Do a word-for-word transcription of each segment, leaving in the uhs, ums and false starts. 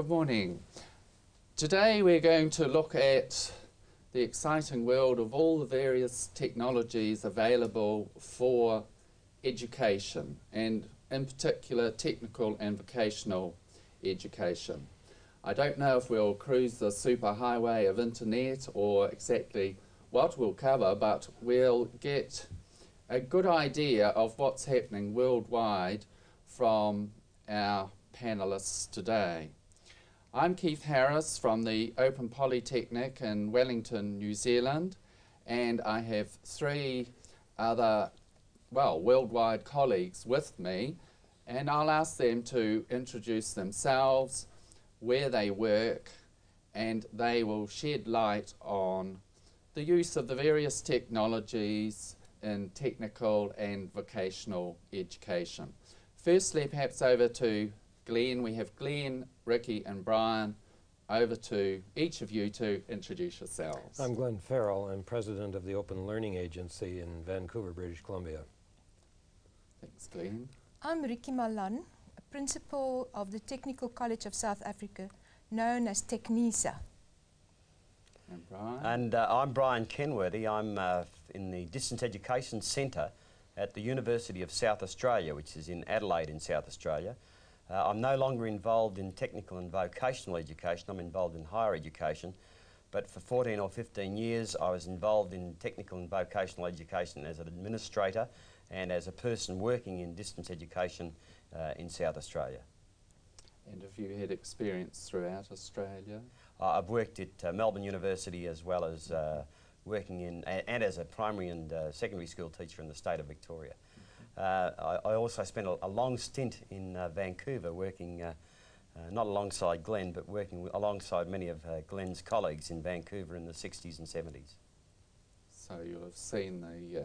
Good morning. Today we're going to look at the exciting world of all the various technologies available for education, and in particular technical and vocational education. I don't know if we'll cruise the superhighway of internet or exactly what we'll cover, but we'll get a good idea of what's happening worldwide from our panellists today. I'm Keith Harris from the Open Polytechnic in Wellington, New Zealand, and I have three other, well, worldwide colleagues with me, and I'll ask them to introduce themselves, where they work, and they will shed light on the use of the various technologies in technical and vocational education. Firstly, perhaps over to Glenn. We have Glenn, Ricky and Brian. Over to each of you to introduce yourselves. I'm Glenn Farrell. I'm president of the Open Learning Agency in Vancouver, British Columbia. Thanks, Glenn. I'm Ricky Malan, principal of the Technical College of South Africa, known as TechNISA. And Brian? And uh, I'm Brian Kenworthy. I'm uh, in the Distance Education Centre at the University of South Australia, which is in Adelaide in South Australia. Uh, I'm no longer involved in technical and vocational education, I'm involved in higher education, but for fourteen or fifteen years I was involved in technical and vocational education as an administrator and as a person working in distance education uh, in South Australia. And have you had experience throughout Australia? Uh, I've worked at uh, Melbourne University as well as uh, working in, a and as a primary and uh, secondary school teacher in the state of Victoria. Uh, I, I also spent a, a long stint in uh, Vancouver working, uh, uh, not alongside Glenn, but working alongside many of uh, Glenn's colleagues in Vancouver in the sixties and seventies. So you'll have seen the uh,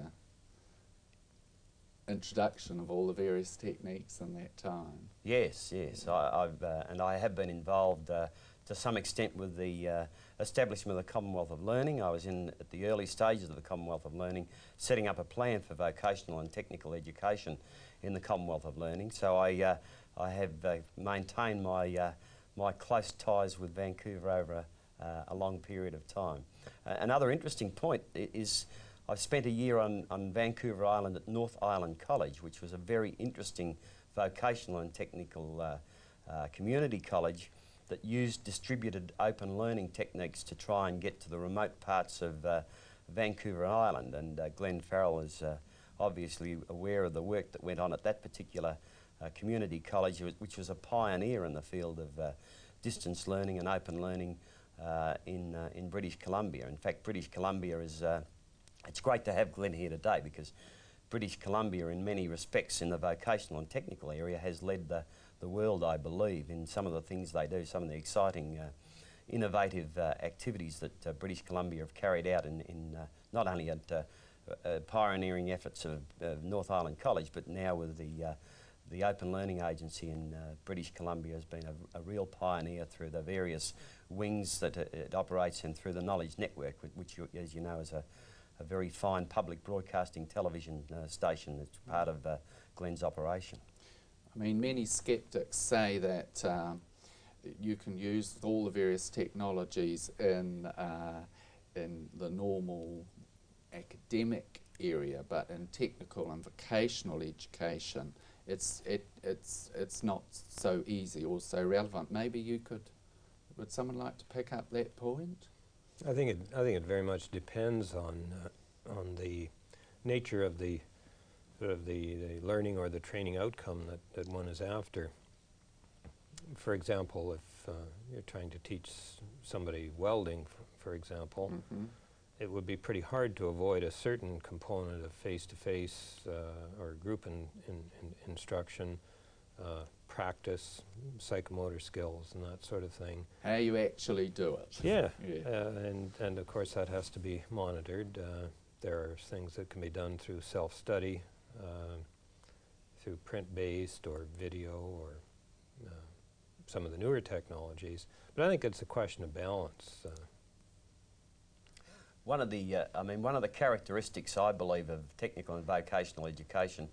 introduction of all the various techniques in that time. Yes, yes, I, I've, uh, and I have been involved uh, to some extent with the uh, establishment of the Commonwealth of Learning. I was in at the early stages of the Commonwealth of Learning, setting up a plan for vocational and technical education in the Commonwealth of Learning. So I, uh, I have uh, maintained my, uh, my close ties with Vancouver over uh, a long period of time. Uh, another interesting point is I've spent a year on, on Vancouver Island at North Island College, which was a very interesting vocational and technical uh, uh, community college that used distributed open learning techniques to try and get to the remote parts of uh, Vancouver Island. And uh, Glenn Farrell is uh, obviously aware of the work that went on at that particular uh, community college, which was a pioneer in the field of uh, distance learning and open learning uh, in, uh, in British Columbia. In fact, British Columbia is, uh, it's great to have Glenn here today because British Columbia in many respects in the vocational and technical area has led the the world, I believe, in some of the things they do, some of the exciting, uh, innovative uh, activities that uh, British Columbia have carried out in, in uh, not only at uh, uh, pioneering efforts of uh, North Island College, but now with the, uh, the Open Learning Agency in uh, British Columbia has been a, a real pioneer through the various wings that it, it operates in, through the Knowledge Network, which, you, as you know, is a, a very fine public broadcasting television uh, station that's part of uh, Glenn's operation. I mean, many sceptics say that um, you can use all the various technologies in, uh, in the normal academic area, but in technical and vocational education, it's, it, it's, it's not so easy or so relevant. Maybe you could, would someone like to pick up that point? I think it, I think it very much depends on, uh, on the nature of the sort of the, the learning or the training outcome that, that one is after. For example, if uh, you're trying to teach somebody welding, for example, mm-hmm. it would be pretty hard to avoid a certain component of face-to-face uh, or group in, in, in instruction, uh, practice, psychomotor skills and that sort of thing. How you actually do it. Yeah, yeah. Uh, and, and of course that has to be monitored. Uh, there are things that can be done through self-study, Uh, through print-based or video or uh, some of the newer technologies. But I think it's a question of balance. Uh. One of the, uh, I mean, one of the characteristics I believe of technical and vocational education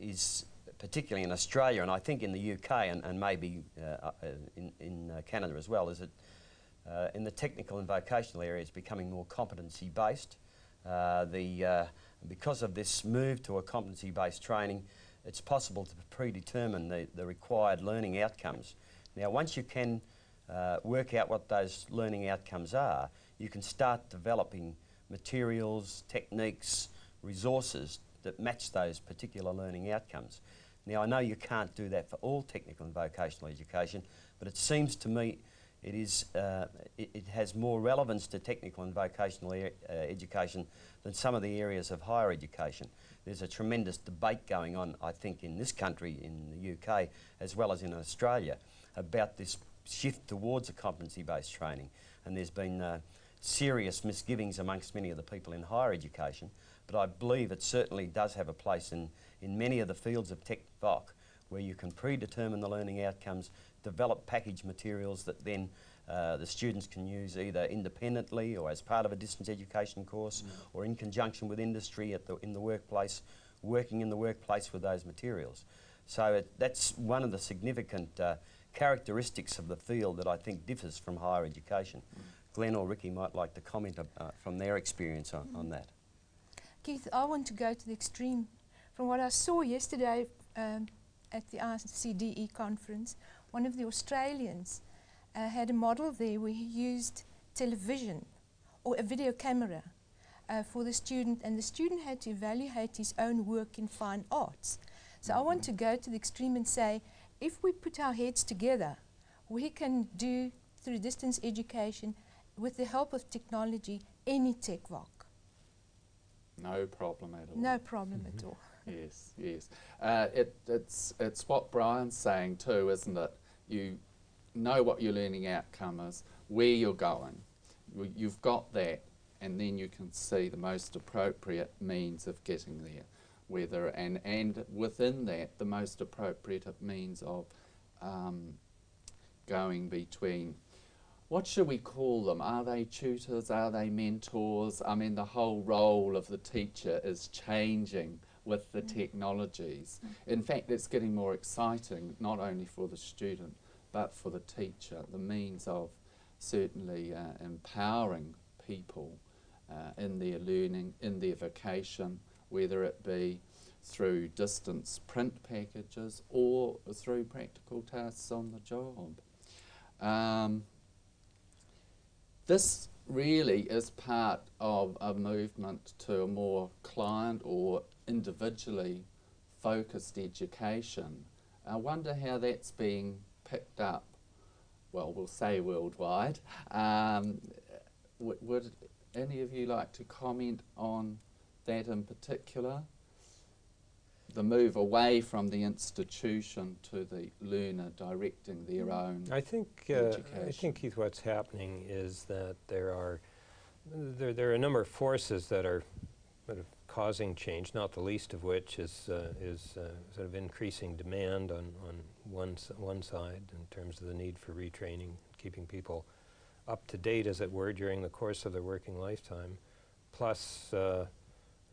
is particularly in Australia, and I think in the U K and, and maybe uh, in, in uh, Canada as well, is that uh, in the technical and vocational area it's becoming more competency-based. Uh, the, uh, because of this move to a competency-based training, it's possible to predetermine the, the required learning outcomes. Now, once you can uh, work out what those learning outcomes are, you can start developing materials, techniques, resources that match those particular learning outcomes. Now, I know you can't do that for all technical and vocational education, but it seems to me it is uh, it, it has more relevance to technical and vocational e uh, education than some of the areas of higher education. There's a tremendous debate going on, I think, in this country, in the U K, as well as in Australia, about this shift towards a competency-based training. And there's been uh, serious misgivings amongst many of the people in higher education, but I believe it certainly does have a place in, in many of the fields of tech voc, where you can predetermine the learning outcomes, develop package materials that then uh, the students can use either independently or as part of a distance education course, mm. or in conjunction with industry at the, in the workplace, working in the workplace with those materials. So it, that's one of the significant uh, characteristics of the field that I think differs from higher education. Mm. Glenn or Ricky might like to comment uh, from their experience on, mm. on that. Keith, I want to go to the extreme. From what I saw yesterday um, at the I C D E conference, one of the Australians uh, had a model there where he used television or a video camera uh, for the student, and the student had to evaluate his own work in fine arts. So I want to go to the extreme and say, if we put our heads together, we can do, through distance education, with the help of technology, any tech voc. No problem at all. No problem mm-hmm. at all. Yes, yes. Uh, it, it's, it's what Brian's saying too, isn't it? You know what your learning outcome is, where you're going. You've got that, and then you can see the most appropriate means of getting there. Whether and, and within that, the most appropriate means of um, going between, what should we call them? Are they tutors? Are they mentors? I mean, the whole role of the teacher is changing with the mm. technologies. Mm. In fact, it's getting more exciting, not only for the student, but for the teacher. The means of certainly uh, empowering people uh, in their learning, in their vocation, whether it be through distance print packages or through practical tasks on the job. Um, this really is part of a movement to a more client or individually focused education. I wonder how that's being picked up, well, we'll say worldwide. Um, w would any of you like to comment on that in particular? The move away from the institution to the learner directing their own I think, uh, education. I think, Keith, what's happening is that there are, there, there are a number of forces that are sort of causing change, not the least of which is, uh, is uh, sort of increasing demand on, on one, one side in terms of the need for retraining, keeping people up to date, as it were, during the course of their working lifetime, plus uh,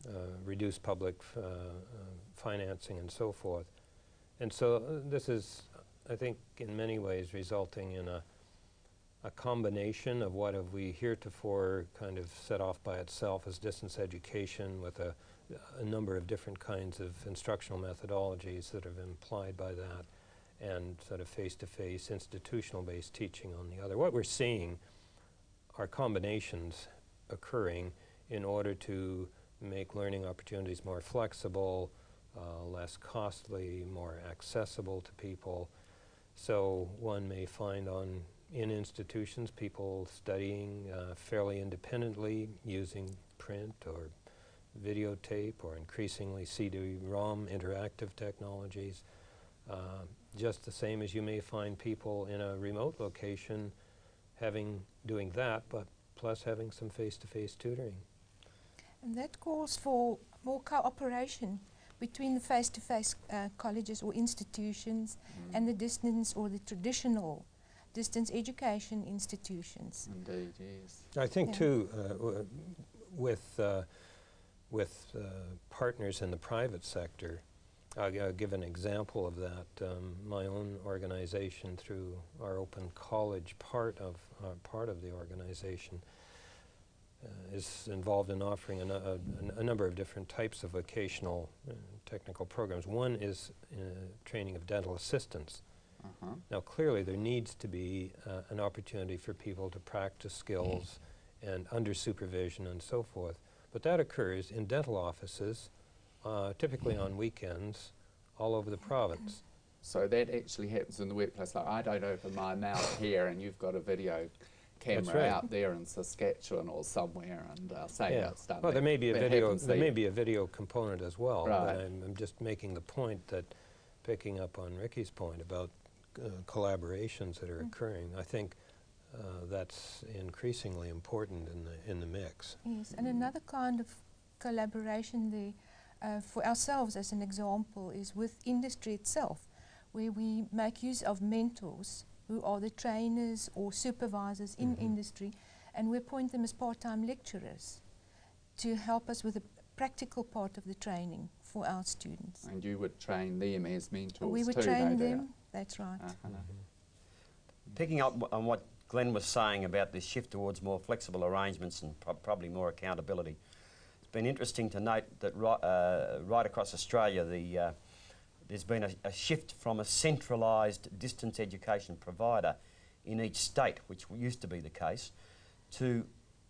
Uh, reduce public f uh, uh, financing and so forth. And so uh, this is, I think, in many ways resulting in a, a combination of what have we heretofore kind of set off by itself as distance education with a, a number of different kinds of instructional methodologies that have been implied by that, and sort of face-to-face institutional-based teaching on the other. What we're seeing are combinations occurring in order to make learning opportunities more flexible, uh, less costly, more accessible to people. So one may find on in institutions people studying uh, fairly independently using print or videotape or increasingly C D ROM interactive technologies, uh, just the same as you may find people in a remote location having doing that, but plus having some face-to-face tutoring. And that calls for more cooperation between the face-to-face uh, colleges or institutions mm. and the distance or the traditional distance education institutions. Indeed, yes. I think yeah. too, uh, w with, uh, with uh, partners in the private sector, I'll, I'll give an example of that. Um, my own organization, through our Open College part of uh, part of the organization, uh, is involved in offering a, a, a number of different types of vocational uh, technical programs. One is uh, training of dental assistants. Uh-huh. Now, clearly, there needs to be uh, an opportunity for people to practice skills mm. and under supervision and so forth. But that occurs in dental offices, uh, typically mm. on weekends, all over the province. So that actually happens in the workplace. Like, I don't open my mouth here, and you've got a video camera right. out there in Saskatchewan or somewhere, and uh, saying yeah. that's done. Well, there may be a video. There may be a video component as well. Right. But I'm, I'm just making the point that, picking up on Ricky's point about Uh, collaborations that are occurring, I think uh, that's increasingly important in the in the mix. Yes, and mm. another kind of collaboration there uh, for ourselves, as an example, is with industry itself, where we make use of mentors who are the trainers or supervisors in mm-hmm. industry, and we appoint them as part-time lecturers to help us with the practical part of the training for our students. And you would train them as mentors too? We would too, train no them. Doubt. That's right. Uh-huh. Mm-hmm. Picking up w on what Glenn was saying about the shift towards more flexible arrangements and pro probably more accountability, it's been interesting to note that ri uh, right across Australia the, uh, there's been a, a shift from a centralised distance education provider in each state, which used to be the case, to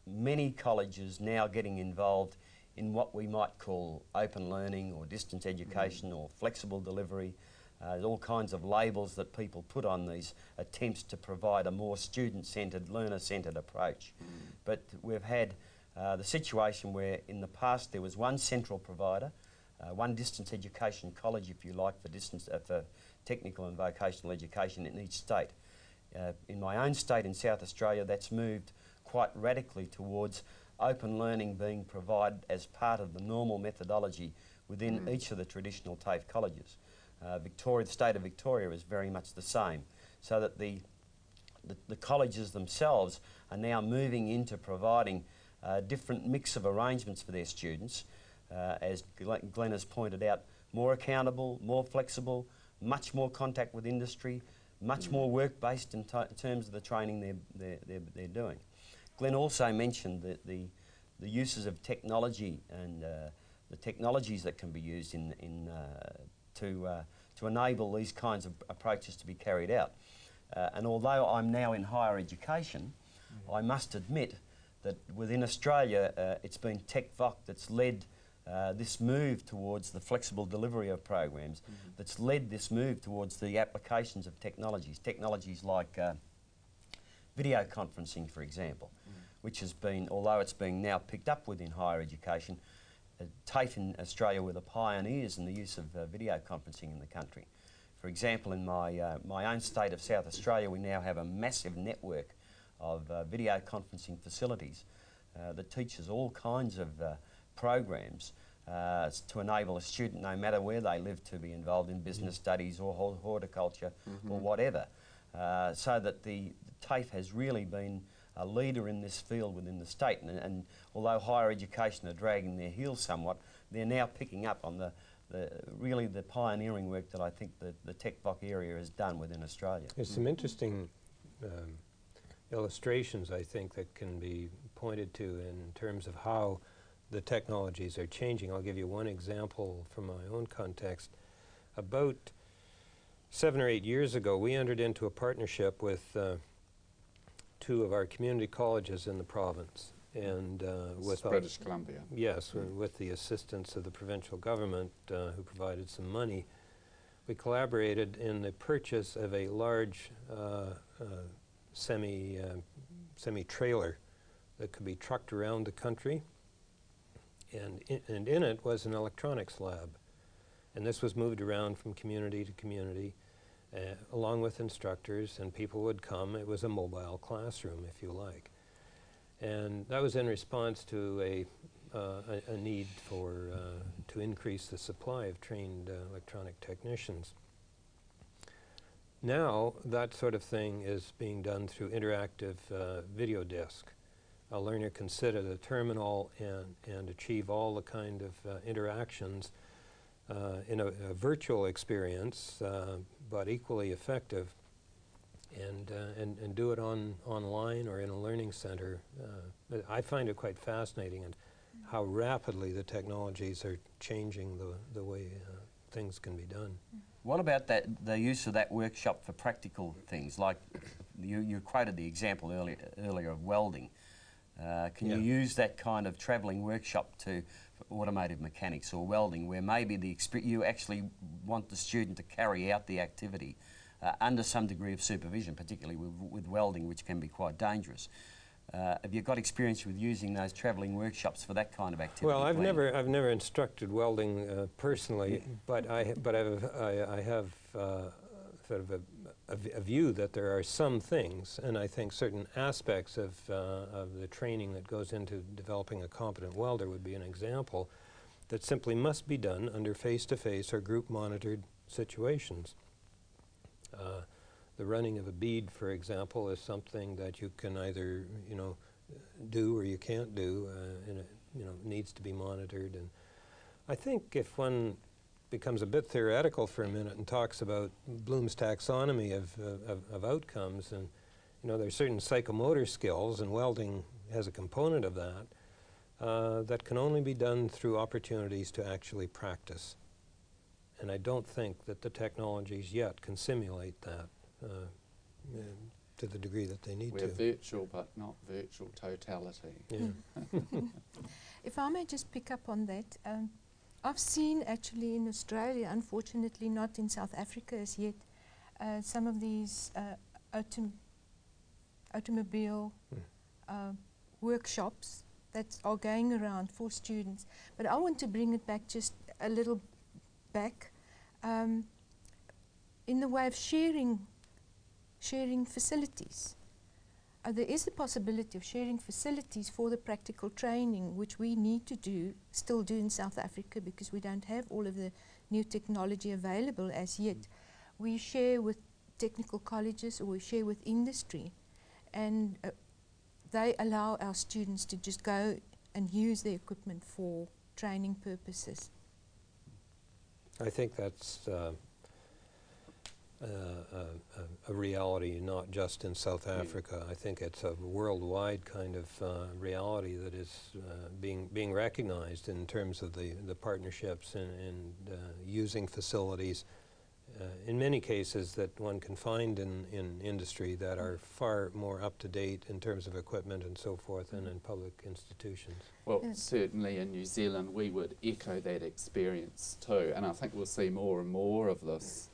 many colleges now getting involved in what we might call open learning or distance education mm-hmm. or flexible delivery. There's all kinds of labels that people put on these attempts to provide a more student-centred, learner-centred approach. Mm. But we've had uh, the situation where in the past there was one central provider, uh, one distance education college, if you like, for, distance, uh, for technical and vocational education in each state. Uh, in my own state in South Australia, that's moved quite radically towards open learning being provided as part of the normal methodology within mm. each of the traditional TAFE colleges. Victoria, the state of Victoria is very much the same, so that the, the, the colleges themselves are now moving into providing a different mix of arrangements for their students, uh, as Glenn has pointed out, more accountable, more flexible, much more contact with industry, much more work-based in, in terms of the training they're, they're, they're, they're doing. Glenn also mentioned the, the, the uses of technology and uh, the technologies that can be used in, in uh, to uh, to enable these kinds of approaches to be carried out. Uh, and although I'm now in higher education, mm. I must admit that within Australia uh, it's been TechVoc that's led uh, this move towards the flexible delivery of programs, mm. that's led this move towards the applications of technologies, technologies like uh, video conferencing, for example, mm. which has been, although it's being now picked up within higher education, TAFE in Australia were the pioneers in the use of uh, video conferencing in the country. For example, in my, uh, my own state of South Australia, we now have a massive network of uh, video conferencing facilities uh, that teaches all kinds of uh, programs uh, to enable a student, no matter where they live, to be involved in business mm-hmm. studies or horticulture mm-hmm. or whatever. Uh, so that the, the TAFE has really been a leader in this field within the state, and, and although higher education are dragging their heels somewhat, they're now picking up on the, the really the pioneering work that I think the, the TechVoc area has done within Australia. There's mm. some interesting um, illustrations, I think, that can be pointed to in terms of how the technologies are changing. I'll give you one example from my own context. About seven or eight years ago, we entered into a partnership with uh, two of our community colleges in the province, and uh, with British Columbia. Yes, mm. with the assistance of the provincial government, uh, who provided some money, we collaborated in the purchase of a large uh, uh, semi uh, semi trailer that could be trucked around the country, and in, and in it was an electronics lab, and this was moved around from community to community. Uh, along with instructors, and people would come. It was a mobile classroom, if you like. And that was in response to a, uh, a, a need for, uh, to increase the supply of trained uh, electronic technicians. Now, that sort of thing is being done through interactive uh, video disc. A learner can sit at a terminal and, and achieve all the kind of uh, interactions uh, in a, a virtual experience, uh, but equally effective, and, uh, and, and do it on online or in a learning center. Uh, I find it quite fascinating and how rapidly the technologies are changing the, the way uh, things can be done. What about that, the use of that workshop for practical things? Like you, you quoted the example earlier, earlier of welding. Uh, can yeah. you use that kind of travelling workshop to for automotive mechanics or welding, where maybe the exp you actually want the student to carry out the activity uh, under some degree of supervision, particularly with, with welding, which can be quite dangerous? Uh, have you got experience with using those travelling workshops for that kind of activity? Well, I've plan? never, I've never instructed welding uh, personally, but I, but I've, I, I have uh, sort of a, a, a view that there are some things, and I think certain aspects of uh, of the training that goes into developing a competent welder would be an example that simply must be done under face-to-face or group-monitored situations. Uh, The running of a bead, for example, is something that you can either, you know, do or you can't do, uh, and it, you know, needs to be monitored. And I think if one becomes a bit theoretical for a minute and talks about Bloom's taxonomy of, uh, of, of outcomes, and, you know, there are certain psychomotor skills, and welding has a component of that, uh, that can only be done through opportunities to actually practice. And I don't think that the technologies yet can simulate that. Uh, yeah, to the degree that they need We're to. We're virtual, but not virtual totality. Yeah. If I may just pick up on that, um, I've seen actually in Australia, unfortunately not in South Africa as yet, uh, some of these uh, autom automobile hmm. uh, workshops that are going around for students. But I want to bring it back just a little back um, in the way of sharing sharing facilities. Uh, there is the possibility of sharing facilities for the practical training, which we need to do, still do in South Africa, because we don't have all of the new technology available as yet. Mm. We share with technical colleges, or we share with industry, and uh, they allow our students to just go and use the equipment for training purposes. I think that's uh Uh, a, a reality, not just in South Africa. I think it's a worldwide kind of uh, reality that is uh, being being recognized in terms of the the partnerships and, and uh, using facilities uh, in many cases that one can find in in industry that are far more up to date in terms of equipment and so forth, and in public institutions. Well, yeah. certainly in New Zealand we would echo that experience too, and I think we'll see more and more of this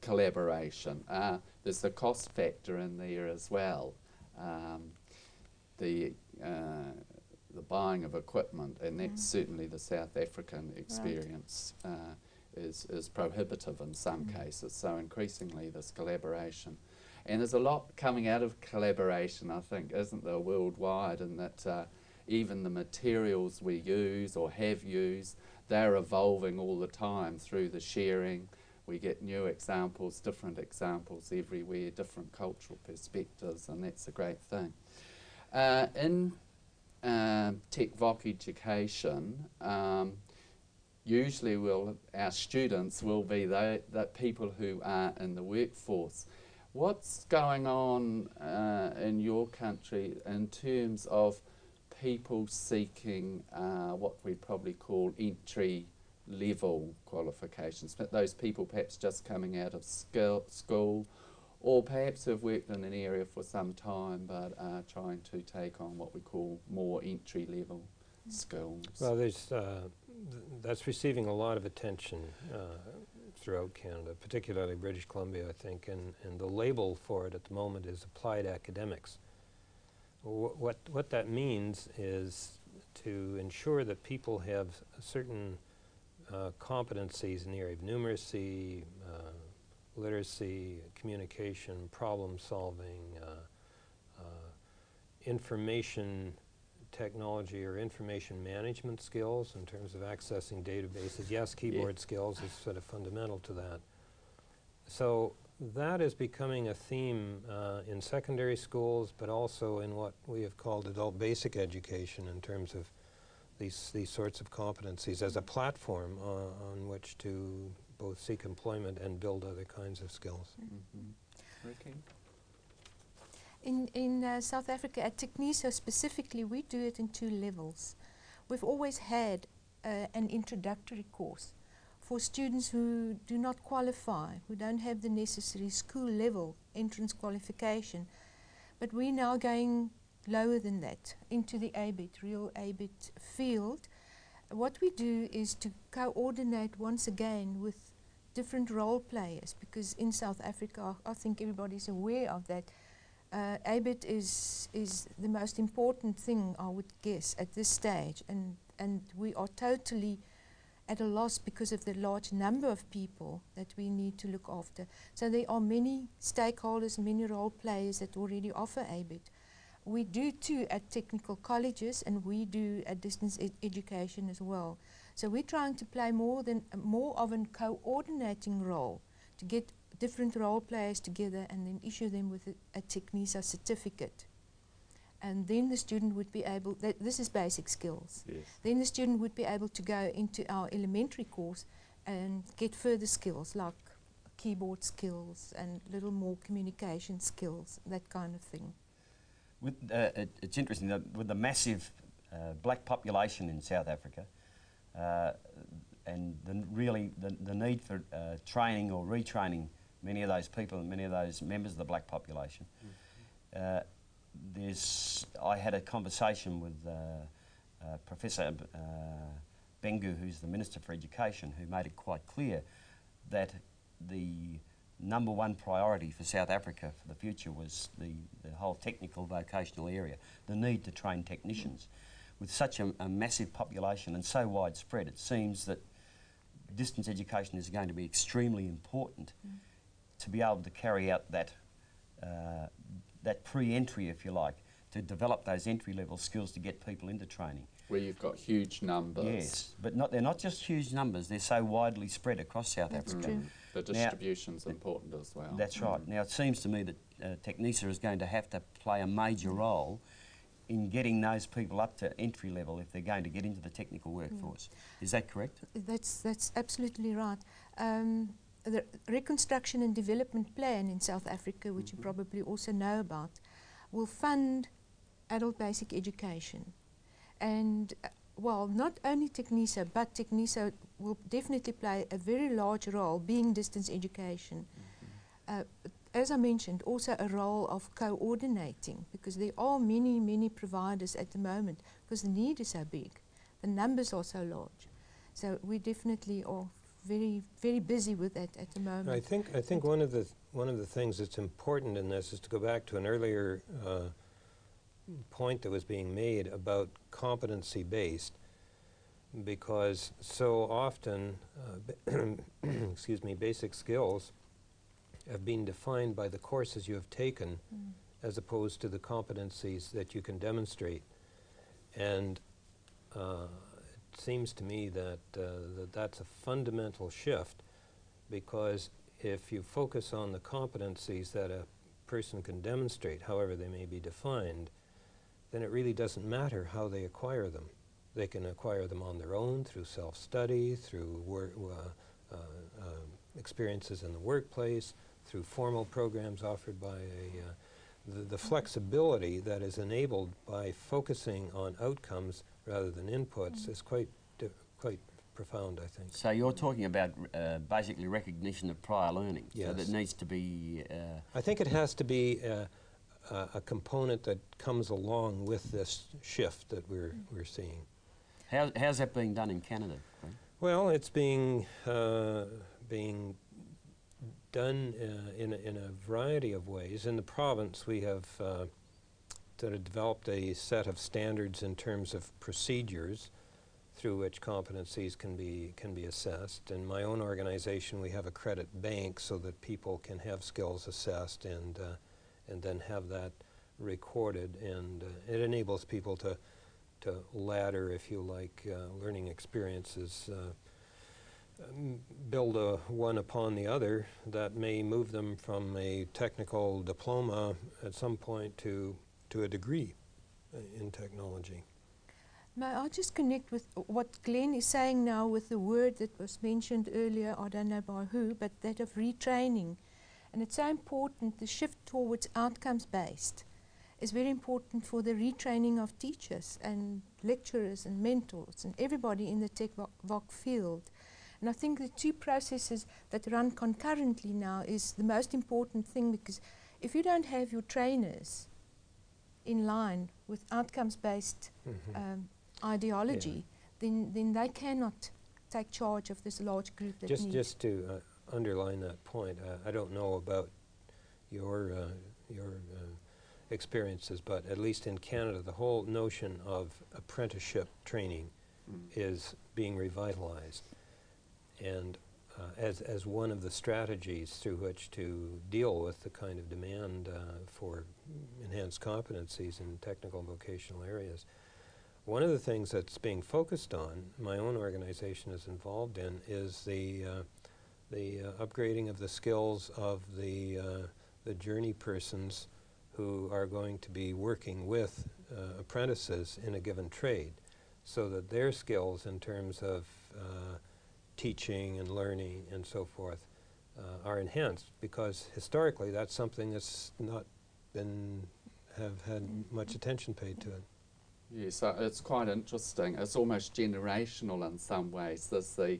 collaboration. Uh, there's the cost factor in there as well. Um, the uh, the buying of equipment, and that's mm. certainly the South African experience, right. uh, is, is prohibitive in some mm. cases. So increasingly this collaboration. And there's a lot coming out of collaboration, I think, isn't there, worldwide, in that uh, even the materials we use or have used, they're evolving all the time through the sharing. We get new examples, different examples everywhere, different cultural perspectives, and that's a great thing. Uh, in uh, tech voc education, um, usually we'll, our students will be the, the people who are in the workforce. What's going on uh, in your country in terms of people seeking uh, what we probably call entry level qualifications, but those people perhaps just coming out of skill, school, or perhaps have worked in an area for some time but are trying to take on what we call more entry level mm. skills? Well, there's, uh, th that's receiving a lot of attention uh, throughout Canada, particularly British Columbia, I think, and, and the label for it at the moment is applied academics. Wh what, what that means is to ensure that people have a certain Uh, competencies in the area of numeracy, uh, literacy, communication, problem solving, uh, uh, information technology or information management skills in terms of accessing databases. Yes, keyboard yeah. skills is sort of fundamental to that. So that is becoming a theme uh, in secondary schools, but also in what we have called adult basic education in terms of these, these sorts of competencies as a platform uh, on which to both seek employment and build other kinds of skills. Mm-hmm. Okay. In, in uh, South Africa, at TechNISA specifically, we do it in two levels. We've always had uh, an introductory course for students who do not qualify, who don't have the necessary school level entrance qualification. But we're now going lower than that, into the ABET, real ABET field. What we do is to coordinate once again with different role players, because in South Africa, I think everybody's aware of that. Uh, ABET is, is the most important thing, I would guess, at this stage, and, and we are totally at a loss because of the large number of people that we need to look after. So there are many stakeholders, many role players that already offer ABET. We do too at technical colleges, and we do at distance ed education as well. So we're trying to play more, than, uh, more of a coordinating role to get different role players together and then issue them with a, a TechNISA certificate. And then the student would be able, th this is basic skills, yes. Then the student would be able to go into our elementary course and get further skills like keyboard skills and a little more communication skills, that kind of thing. With, uh, it, it's interesting, that with the massive uh, black population in South Africa, uh, and the, really the, the need for uh, training or retraining many of those people and many of those members of the black population. Mm-hmm. uh, there's, I had a conversation with uh, uh, Professor uh, Bengu, who's the Minister for Education, who made it quite clear that the number one priority for South Africa for the future was the, the whole technical vocational area, the need to train technicians. Mm-hmm. With such a, a massive population and so widespread, it seems that distance education is going to be extremely important. Mm-hmm. To be able to carry out that, uh, that pre-entry, if you like, to develop those entry-level skills to get people into training. Where you've got huge numbers. Yes, but not, they're not just huge numbers, they're so widely spread across South that's Africa. True. The distribution's now, important as well. That's right. Mm. Now, it seems to me that uh, TechNISA is going to have to play a major role in getting those people up to entry level if they're going to get into the technical workforce. Mm. Is that correct? That's, that's absolutely right. Um, The Reconstruction and Development Plan in South Africa, which mm-hmm. you probably also know about, will fund adult basic education. And, uh, well, not only TechNISA, but TechNISA will definitely play a very large role being distance education. Mm-hmm. uh, as I mentioned, also a role of coordinating, because there are many, many providers at the moment, because the need is so big, the numbers are so large. So we definitely are very, very busy with that at the moment. I think I think one of the one of the things that's important in this is to go back to an earlier uh, point that was being made about competency based, because so often, uh, excuse me, basic skills have been defined by the courses you have taken, mm. as opposed to the competencies that you can demonstrate, and. Uh, Seems to me that, uh, that that's a fundamental shift, because if you focus on the competencies that a person can demonstrate, however they may be defined, then it really doesn't matter how they acquire them. They can acquire them on their own through self-study, through wor uh, uh, uh, experiences in the workplace, through formal programs offered by a, uh, the, the flexibility that is enabled by focusing on outcomes rather than inputs, mm. is quite quite profound, I think. So you're talking about uh, basically recognition of prior learning. Yes. So that needs to be... Uh, I think it has to be uh, uh, a component that comes along with this shift that we're, mm. we're seeing. How, how's that being done in Canada? Right? Well, it's being, uh, being done uh, in, a, in a variety of ways. In the province, we have... Uh, that had developed a set of standards in terms of procedures through which competencies can be can be assessed. In my own organization, we have a credit bank so that people can have skills assessed and uh, and then have that recorded, and uh, it enables people to to ladder, if you like, uh, learning experiences, uh, build a one upon the other that may move them from a technical diploma at some point to to a degree uh, in technology. May I just connect with what Glenn is saying now with the word that was mentioned earlier, I don't know by who, but that of retraining. And it's so important, the shift towards outcomes-based is very important for the retraining of teachers and lecturers and mentors and everybody in the tech voc field. And I think the two processes that run concurrently now is the most important thing, because if you don't have your trainers in line with outcomes-based mm-hmm. um, ideology, yeah. then, then they cannot take charge of this large group that just, needs. Just to uh, underline that point, uh, I don't know about your, uh, your uh, experiences, but at least in Canada, the whole notion of apprenticeship training mm. is being revitalized. And uh, as, as one of the strategies through which to deal with the kind of demand uh, for enhanced competencies in technical and vocational areas. One of the things that's being focused on, my own organization is involved in, is the, uh, the uh, upgrading of the skills of the, uh, the journey persons who are going to be working with uh, apprentices in a given trade, so that their skills in terms of uh, teaching and learning and so forth uh, are enhanced, because historically that's something that's not been, have had much attention paid to it. Yes, uh, it's quite interesting. It's almost generational in some ways. There's the,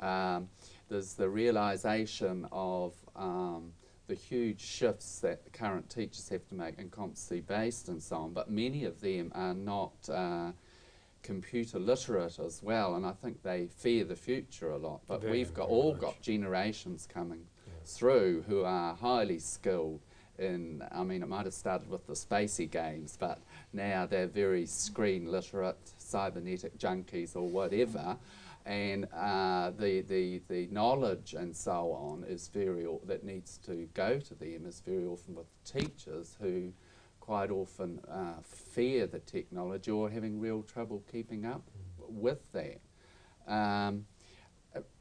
um, there's the realization of um, the huge shifts that the current teachers have to make in competency-based and so on, but many of them are not uh, computer literate as well, and I think they fear the future a lot. But very, we've got all much. got generations coming yeah. through who are highly skilled in, I mean, it might have started with the spacey games, but now they're very screen literate, cybernetic junkies or whatever, and uh, the, the, the knowledge and so on is very, that needs to go to them is very often with teachers who quite often uh, fear the technology or having real trouble keeping up with that. Um,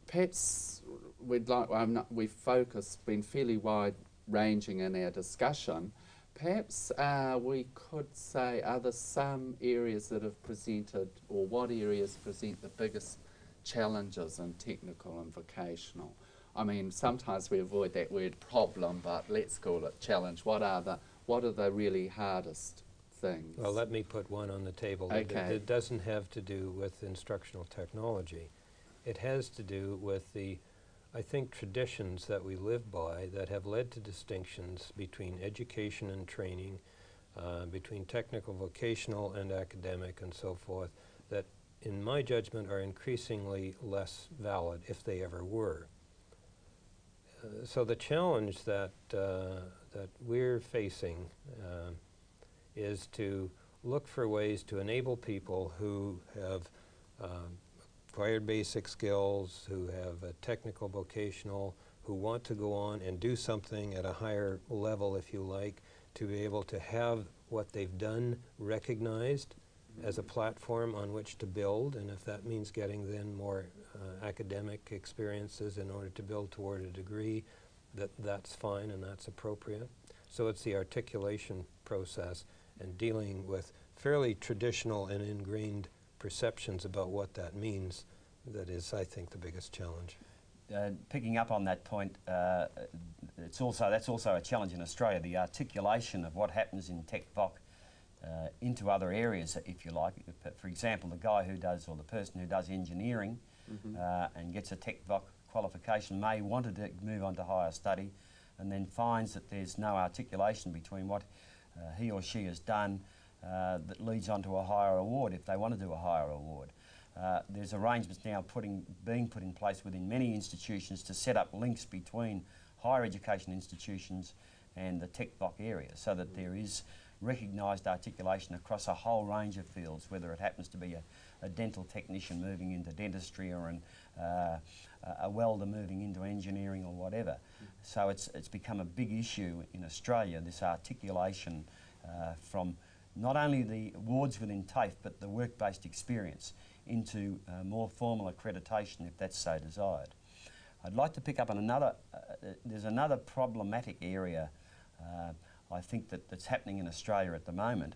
perhaps we'd like, well, I'm not, we've focused, been fairly wide-ranging in our discussion. Perhaps uh, we could say, are there some areas that have presented, or what areas present the biggest challenges in technical and vocational? I mean, sometimes we avoid that word problem, but let's call it challenge. What are the What are the really hardest things? Well, let me put one on the table. Okay. It, it doesn't have to do with instructional technology. It has to do with the, I think, traditions that we live by that have led to distinctions between education and training, uh, between technical, vocational, and academic, and so forth, that, in my judgment, are increasingly less valid, if they ever were. Uh, so the challenge that uh, that we're facing uh, is to look for ways to enable people who have uh, acquired basic skills, who have a technical vocational, who want to go on and do something at a higher level, if you like, to be able to have what they've done recognized mm-hmm. as a platform on which to build, and if that means getting then more uh, academic experiences in order to build toward a degree, that that's fine and that's appropriate. So it's the articulation process and dealing with fairly traditional and ingrained perceptions about what that means that is, I think, the biggest challenge. Uh, picking up on that point, uh, it's also, that's also a challenge in Australia, the articulation of what happens in Tech Voc uh, into other areas, if you like. For example, the guy who does, or the person who does engineering mm-hmm. uh, and gets a Tech Voc qualification may want to move on to higher study and then finds that there's no articulation between what uh, he or she has done uh, that leads on to a higher award if they want to do a higher award. Uh, there's arrangements now putting, being put in place within many institutions to set up links between higher education institutions and the Tech Voc area so that there is recognised articulation across a whole range of fields, whether it happens to be a, a dental technician moving into dentistry or an, uh, a welder moving into engineering or whatever. Mm. So it's, it's become a big issue in Australia, this articulation uh, from not only the awards within TAFE but the work-based experience into uh, more formal accreditation if that's so desired. I'd like to pick up on another, uh, there's another problematic area uh, I think that, that's happening in Australia at the moment.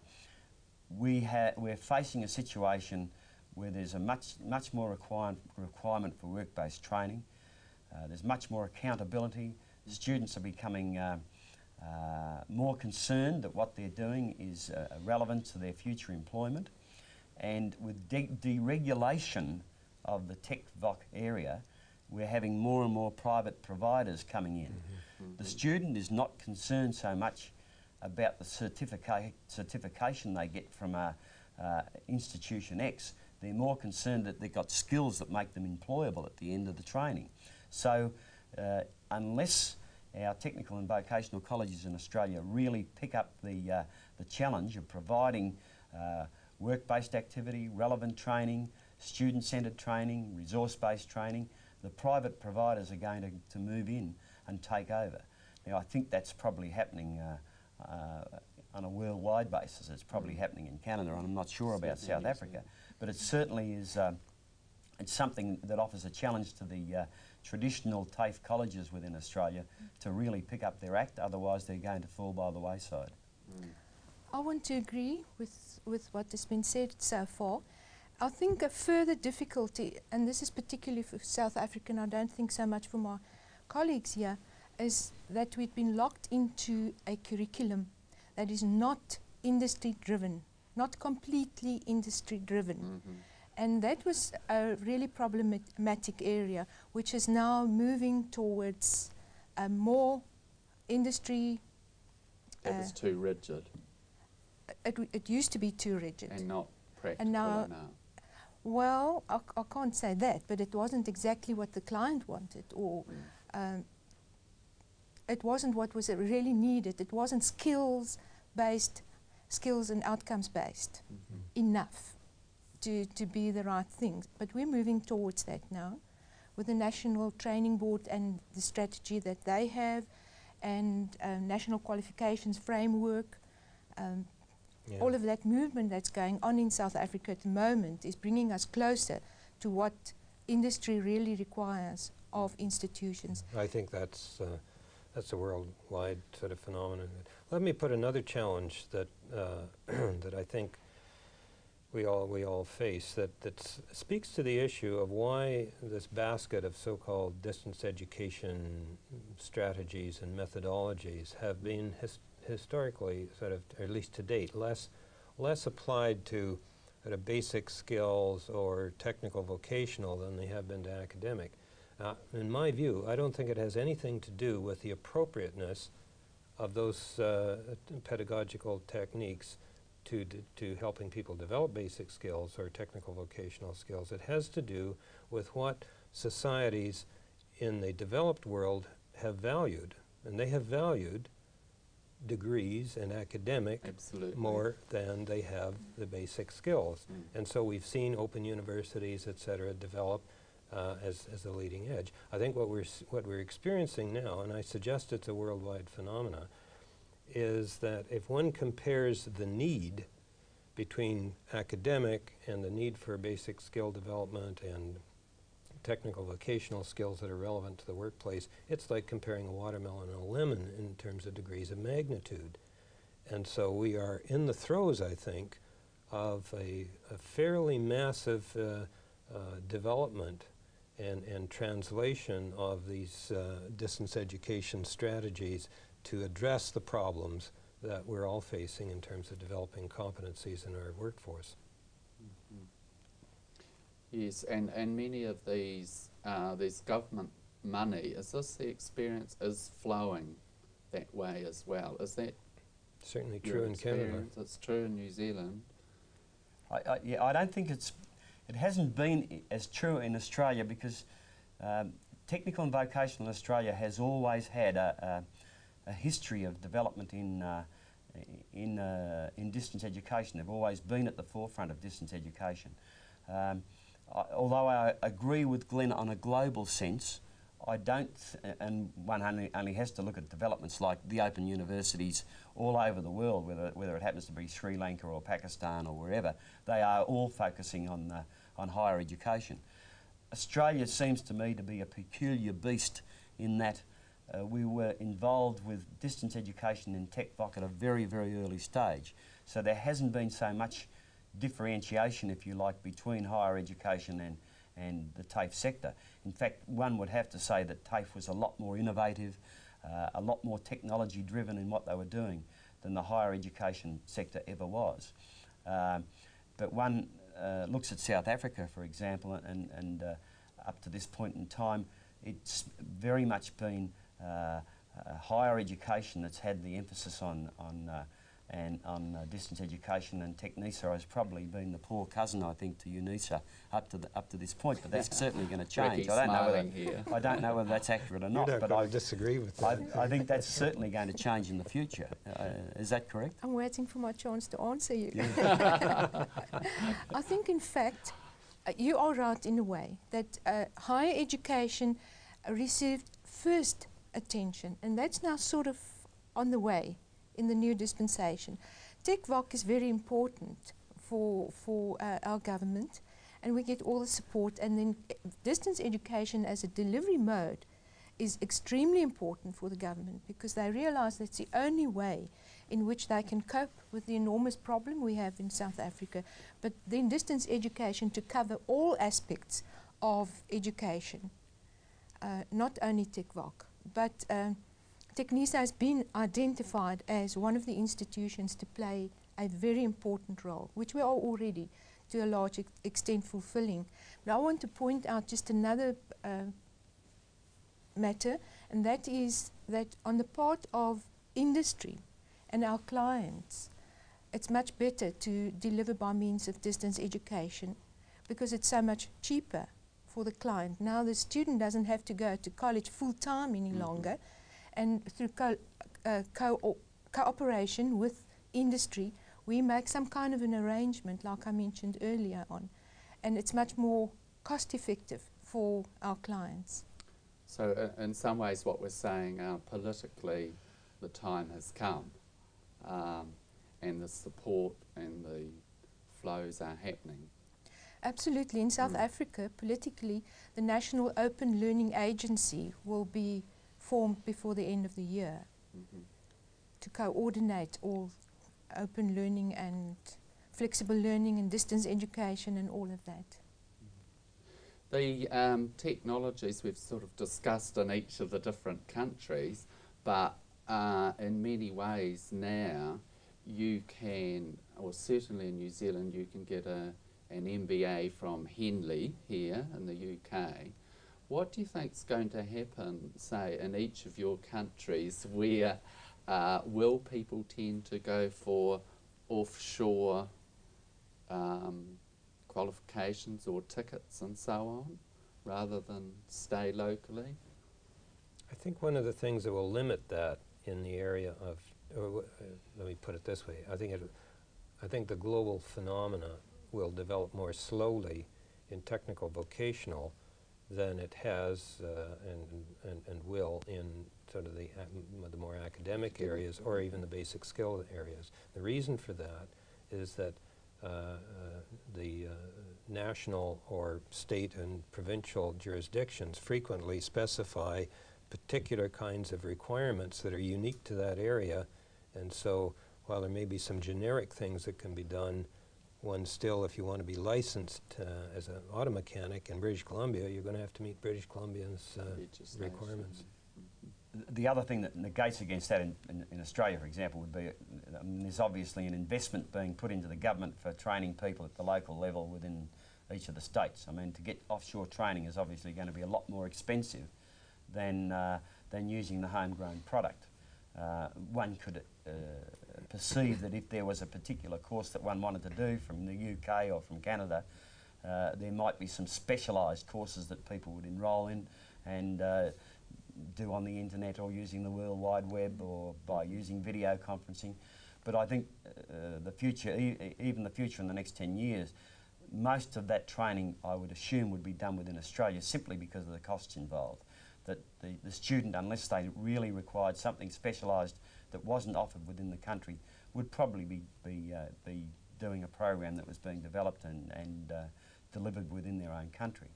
We ha we're facing a situation where there's a much, much more require, requirement for work-based training. Uh, there's much more accountability. Students are becoming uh, uh, more concerned that what they're doing is uh, relevant to their future employment. And with de deregulation of the tech voc area, we're having more and more private providers coming in. Mm-hmm. Mm-hmm. The student is not concerned so much about the certifica certification they get from a, uh, institution X. They're more concerned that they've got skills that make them employable at the end of the training. So uh, unless our technical and vocational colleges in Australia really pick up the, uh, the challenge of providing uh, work-based activity, relevant training, student-centred training, resource-based training, the private providers are going to, to move in and take over. Now, I think that's probably happening uh, uh, on a worldwide basis. It's probably happening in Canada, and I'm not sure about South Africa. But it certainly is uh, it's something that offers a challenge to the uh, traditional TAFE colleges within Australia to really pick up their act, otherwise they're going to fall by the wayside. Mm. I want to agree with, with what has been said so far. I think a further difficulty, and this is particularly for South Africa, and I don't think so much for my colleagues here, is that we've been locked into a curriculum that is not industry-driven, not completely industry-driven. Mm-hmm. And that was a really problematic area, which is now moving towards a more industry... It uh, was too rigid. It, it used to be too rigid. And not practical and now, now. Well, I, I can't say that, but it wasn't exactly what the client wanted, or mm. um, it wasn't what was really needed. It wasn't skills-based, skills and outcomes-based mm-hmm. enough to, to be the right thing. But we're moving towards that now with the National Training Board and the strategy that they have, and uh, National Qualifications Framework. Um, yeah. All of that movement that's going on in South Africa at the moment is bringing us closer to what industry really requires of institutions. I think that's, uh, that's a worldwide sort of phenomenon. Let me put another challenge that, uh, that I think we all, we all face, that, that speaks to the issue of why this basket of so-called distance education strategies and methodologies have been his historically, sort of, or at least to date, less, less applied to sort of basic skills or technical vocational than they have been to academic. Uh, in my view, I don't think it has anything to do with the appropriateness of those uh, pedagogical techniques to, to helping people develop basic skills or technical vocational skills. It has to do with what societies in the developed world have valued, and they have valued degrees and academic Absolutely. more than they have the basic skills. Mm. And so we've seen open universities, et cetera, develop uh, as, as the leading edge. I think what we're, what we're experiencing now, and I suggest it's a worldwide phenomena, is that if one compares the need between academic and the need for basic skill development and technical vocational skills that are relevant to the workplace, it's like comparing a watermelon and a lemon in terms of degrees of magnitude. And so we are in the throes, I think, of a, a fairly massive uh, uh, development and, and translation of these uh, distance education strategies to address the problems that we're all facing in terms of developing competencies in our workforce. Yes, and, and many of these, uh, there's government money. Is this the experience is flowing that way as well? Is that certainly true in Canada? It's true in New Zealand. I, I, yeah, I don't think it's, it hasn't been as true in Australia because um, technical and vocational in Australia has always had a, a, a history of development in, uh, in, uh, in distance education. They've always been at the forefront of distance education. Um, I, although I agree with Glenn on a global sense, I don't, th and one only, only has to look at developments like the open universities all over the world, whether, whether it happens to be Sri Lanka or Pakistan or wherever, they are all focusing on, uh, on higher education. Australia seems to me to be a peculiar beast in that uh, we were involved with distance education in tech voc at a very, very early stage. So there hasn't been so much differentiation, if you like, between higher education and, and the TAFE sector. In fact, one would have to say that TAFE was a lot more innovative, uh, a lot more technology driven in what they were doing than the higher education sector ever was. Um, but one uh, looks at South Africa, for example, and, and uh, up to this point in time, it's very much been uh, uh, higher education that's had the emphasis on, on uh, and on uh, distance education, and TechNISA has probably been the poor cousin, I think, to UNISA up to the, up to this point. But that's certainly going to change. I don't know whether here. I don't know whether that's accurate or not. You don't but I disagree with that. I, I think that's certainly going to change in the future. Uh, is that correct? I'm waiting for my chance to answer you. Yeah. I think, in fact, uh, you are right in a way that uh, higher education received first attention, and that's now sort of on the way. In the new dispensation, TechVoc is very important for for uh, our government, and we get all the support. And then distance education as a delivery mode is extremely important for the government, because they realise that's the only way in which they can cope with the enormous problem we have in South Africa. But then distance education to cover all aspects of education, uh, not only TechVoc, but um, TechNISA has been identified as one of the institutions to play a very important role, which we are already, to a large ex extent, fulfilling. But I want to point out just another uh, matter, and that is that on the part of industry and our clients, it's much better to deliver by means of distance education, because it's so much cheaper for the client. Now the student doesn't have to go to college full-time any mm-hmm. longer, and through co uh, co cooperation with industry, we make some kind of an arrangement, like I mentioned earlier on, and it's much more cost-effective for our clients. So uh, in some ways what we're saying, uh, politically, the time has come, um, and the support and the flows are happening. Absolutely. In South mm. Africa, politically, the National Open Learning Agency will be formed before the end of the year mm-hmm. to coordinate all open learning and flexible learning and distance education and all of that. Mm-hmm. The um, technologies we've sort of discussed in each of the different countries, but uh, in many ways now you can, or certainly in New Zealand, you can get a, an M B A from Henley here in the U K. What do you think is going to happen, say, in each of your countries, where uh, will people tend to go for offshore um, qualifications or tickets and so on, rather than stay locally? I think one of the things that will limit that in the area of, or uh, let me put it this way, I think, it, I think the global phenomena will develop more slowly in technical vocational than it has uh, and, and, and will in sort of the, the more academic areas or even the basic skill areas. The reason for that is that uh, uh, the uh, national or state and provincial jurisdictions frequently specify particular kinds of requirements that are unique to that area, and so while there may be some generic things that can be done, one still, if you want to be licensed uh, as an auto mechanic in British Columbia, you're going to have to meet British Columbia's uh, requirements. The other thing that negates against that in, in, in Australia, for example, would be I mean, there's obviously an investment being put into the government for training people at the local level within each of the states. I mean, to get offshore training is obviously going to be a lot more expensive than, uh, than using the homegrown product. Uh, one could uh, perceive that if there was a particular course that one wanted to do from the U K or from Canada, uh, there might be some specialised courses that people would enrol in and uh, do on the internet or using the World Wide Web or by using video conferencing. But I think uh, the future, e even the future in the next ten years, most of that training I would assume would be done within Australia simply because of the costs involved. That the, the student, unless they really required something specialised that wasn't offered within the country, would probably be be, uh, be doing a program that was being developed and, and uh, delivered within their own country.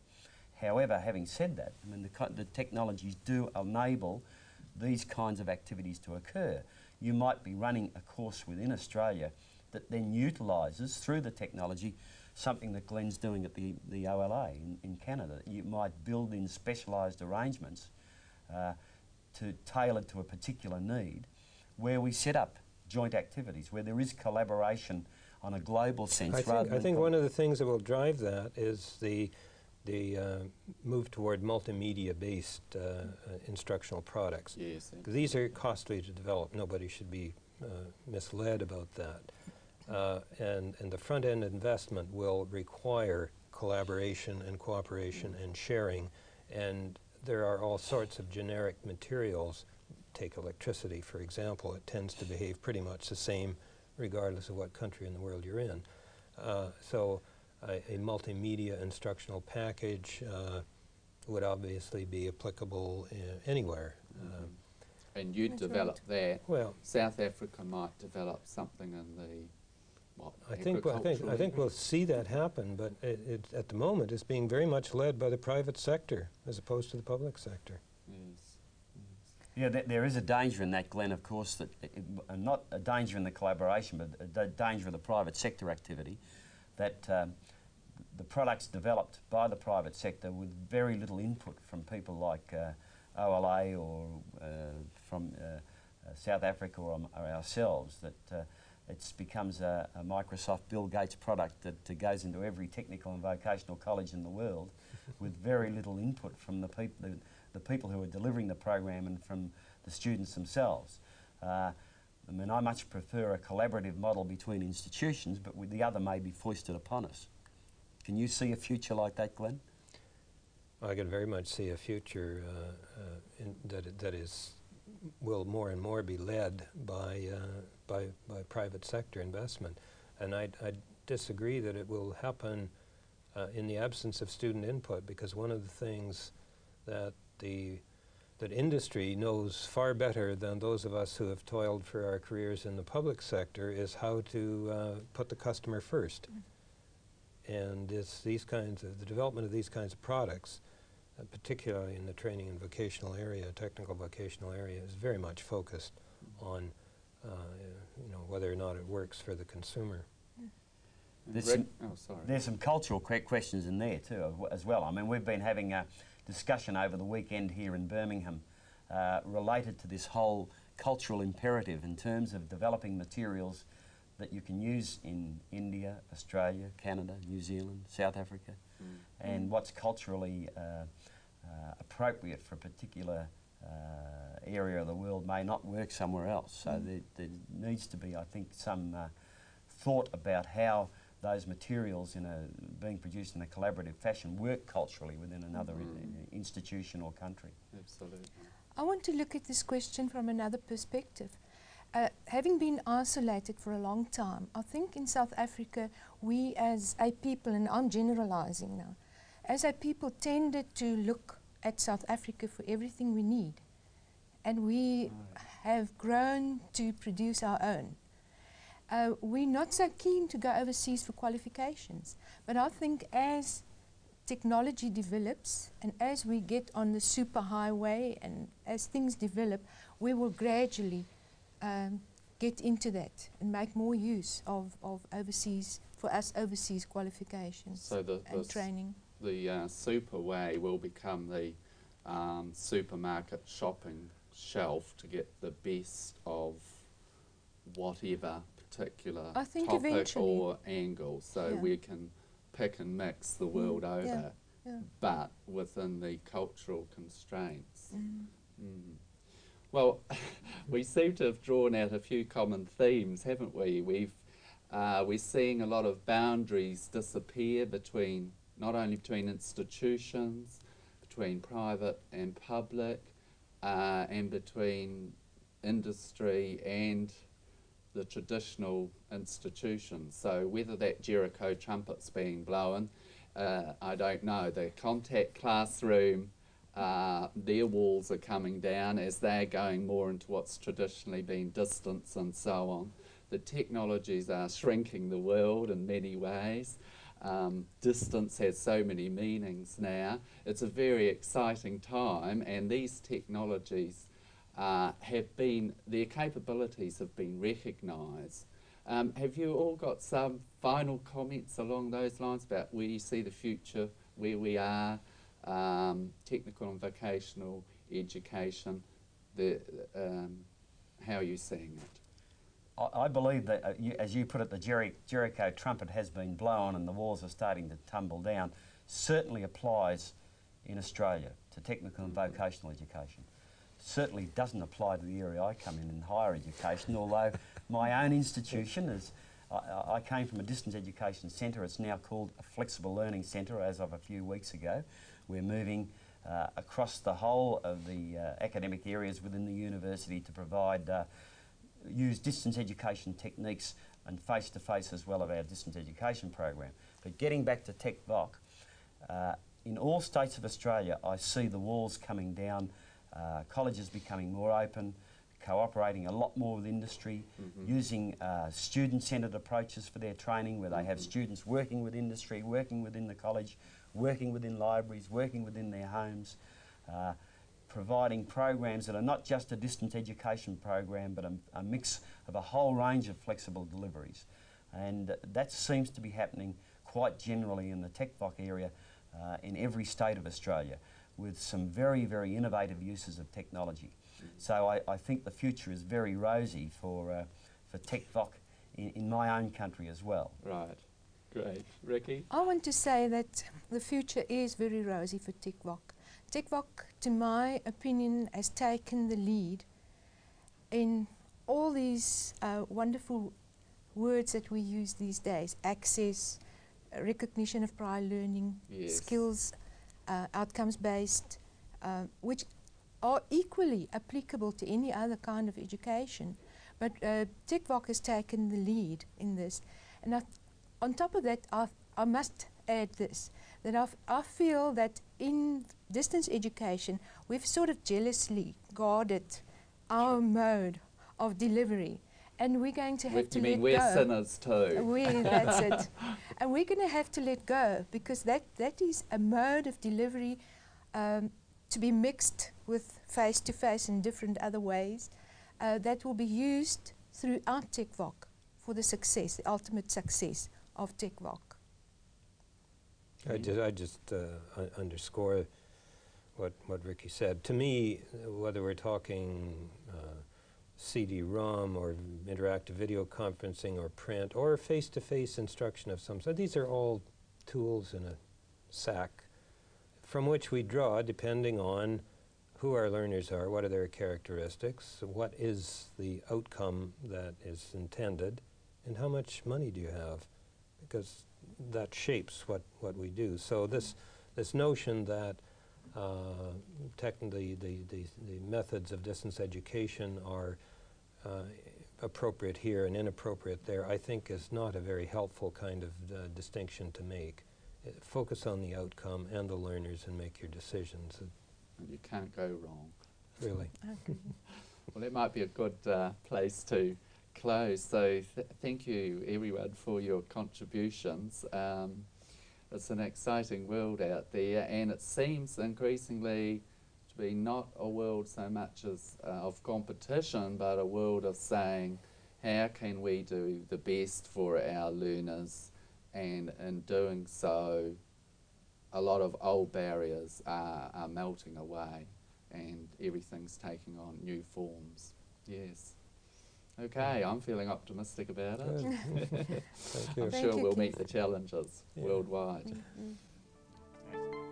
However, having said that, I mean, the, co the technologies do enable these kinds of activities to occur. You might be running a course within Australia that then utilises through the technology something that Glenn's doing at the, the O L A in, in Canada. You might build in specialised arrangements uh, to tailored to a particular need, where we set up joint activities, where there is collaboration on a global sense. I rather think, I think one of the things that will drive that is the, the uh, move toward multimedia-based uh, uh, instructional products. Yes, these are costly to develop. Nobody should be uh, misled about that. Uh, and, and the front-end investment will require collaboration and cooperation and sharing, and there are all sorts of generic materials. Take electricity, for example. It tends to behave pretty much the same regardless of what country in the world you're in. Uh, so a, a multimedia instructional package uh, would obviously be applicable anywhere. Mm-hmm. um, And you'd That's develop right. there. Well, South Africa might develop something in the what, I think well, I think I think we'll see that happen, but it, it, at the moment it's being very much led by the private sector as opposed to the public sector. Yes. yes. Yeah, th there is a danger in that, Glenn. Of course, that it, it, not a danger in the collaboration, but a danger of the private sector activity. That um, the products developed by the private sector with very little input from people like. Uh, O L A or uh, from uh, uh, South Africa or, um, or ourselves, that uh, it becomes a, a Microsoft Bill Gates product that uh, goes into every technical and vocational college in the world with very little input from the, peop the, the people who are delivering the program and from the students themselves. Uh, I mean, I much prefer a collaborative model between institutions, but with the other may be foisted upon us. Can you see a future like that, Glenn? I can very much see a future uh, uh, in that that is will more and more be led by uh, by by private sector investment, and I I disagree that it will happen uh, in the absence of student input, because one of the things that the that industry knows far better than those of us who have toiled for our careers in the public sector is how to uh, put the customer first, and it's these kinds of the development of these kinds of products. Uh, particularly in the training and vocational area, technical vocational area, is very much focused on, uh, you know, whether or not it works for the consumer. Yeah. There's, some, oh, sorry. there's some cultural questions in there too, as well. I mean, we've been having a discussion over the weekend here in Birmingham uh, related to this whole cultural imperative in terms of developing materials that you can use in India, Australia, Canada, New Zealand, South Africa. And what's culturally uh, uh, appropriate for a particular uh, area of the world may not work somewhere else. So mm. there, there needs to be, I think, some uh, thought about how those materials in a, being produced in a collaborative fashion work culturally within another mm. in, uh, institution or country. Absolutely. I want to look at this question from another perspective. Uh, having been isolated for a long time, I think in South Africa we as a people, and I'm generalizing now, as a people tended to look at South Africa for everything we need, and we have grown to produce our own. Uh, we're not so keen to go overseas for qualifications, but I think as technology develops and as we get on the superhighway and as things develop, we will gradually get into that and make more use of, of overseas, for us overseas qualifications so the, and the training. The uh, super way will become the um, supermarket shopping shelf to get the best of whatever particular I think topic eventually. or angle, so yeah. we can pick and mix the world mm. over, yeah. Yeah. but within the cultural constraints. Mm. Mm. Well, we seem to have drawn out a few common themes, haven't we? We've, uh, we're seeing a lot of boundaries disappear between, not only between institutions, between private and public, uh, and between industry and the traditional institutions. So whether that Jericho trumpet's being blown, uh, I don't know. The contact classroom, Uh, their walls are coming down as they're going more into what's traditionally been distance and so on. The technologies are shrinking the world in many ways. Um, distance has so many meanings now. It's a very exciting time, and these technologies uh, have been, their capabilities have been recognised. Um, have you all got some final comments along those lines about where you see the future, where we are, um, technical and vocational education, the, um, how are you seeing it? I believe that, uh, you, as you put it, the Jer- Jericho trumpet has been blown and the walls are starting to tumble down, certainly applies in Australia to technical and vocational education. Certainly doesn't apply to the area I come in, in higher education, although my own institution is, I, I came from a distance education centre. It's now called a flexible learning centre as of a few weeks ago. We're moving uh, across the whole of the uh, academic areas within the university to provide uh, use distance education techniques and face-to-face as well of our distance education program. But getting back to Tech Voc, uh, in all states of Australia I see the walls coming down, uh, colleges becoming more open, cooperating a lot more with industry, mm-hmm. using uh, student-centred approaches for their training where they mm-hmm. have students working with industry, working within the college, working within libraries, working within their homes. Uh, providing programs that are not just a distance education program but a, a mix of a whole range of flexible deliveries. And uh, that seems to be happening quite generally in the TechVoc area uh, in every state of Australia with some very, very innovative uses of technology. So I, I think the future is very rosy for, uh, for TechVoc in, in my own country as well. Right. Great. Ricky? I want to say that the future is very rosy for TechVoc. TechVoc, to my opinion, has taken the lead in all these uh, wonderful words that we use these days: access, uh, recognition of prior learning, yes. skills, uh, outcomes-based, uh, which are equally applicable to any other kind of education. But uh, TechVoc has taken the lead in this. And I th on top of that, I, I must add this, that I've, I feel that in distance education we've sort of jealously guarded our mode of delivery, and we're going to have we to mean let we're go. We're sinners too. We, that's it. And we're going to have to let go, because that, that is a mode of delivery um, to be mixed with face-to-face in different other ways uh, that will be used throughout TechVoc for the success, the ultimate success of TechVoc. I just, I just uh, underscore what what Ricky said. To me, whether we're talking uh, C D ROM or interactive video conferencing or print or face-to-face instruction of some sort, these are all tools in a sack from which we draw depending on who our learners are, what are their characteristics, what is the outcome that is intended, and how much money do you have, because that shapes what, what we do. So this this notion that uh, tech the, the, the, the methods of distance education are uh, appropriate here and inappropriate there, I think is not a very helpful kind of uh, distinction to make. Uh, focus on the outcome and the learners and make your decisions. You can't go wrong. Really. Okay. Well, it might be a good uh, place to close. So th thank you everyone for your contributions. Um, it's an exciting world out there, and it seems increasingly to be not a world so much as uh, of competition, but a world of saying how can we do the best for our learners, and in doing so a lot of old barriers are, are melting away and everything's taking on new forms. Yes. Okay, I'm feeling optimistic about it. Thank you. I'm Thank sure you, we'll Keith. meet the challenges yeah. worldwide. Mm-hmm.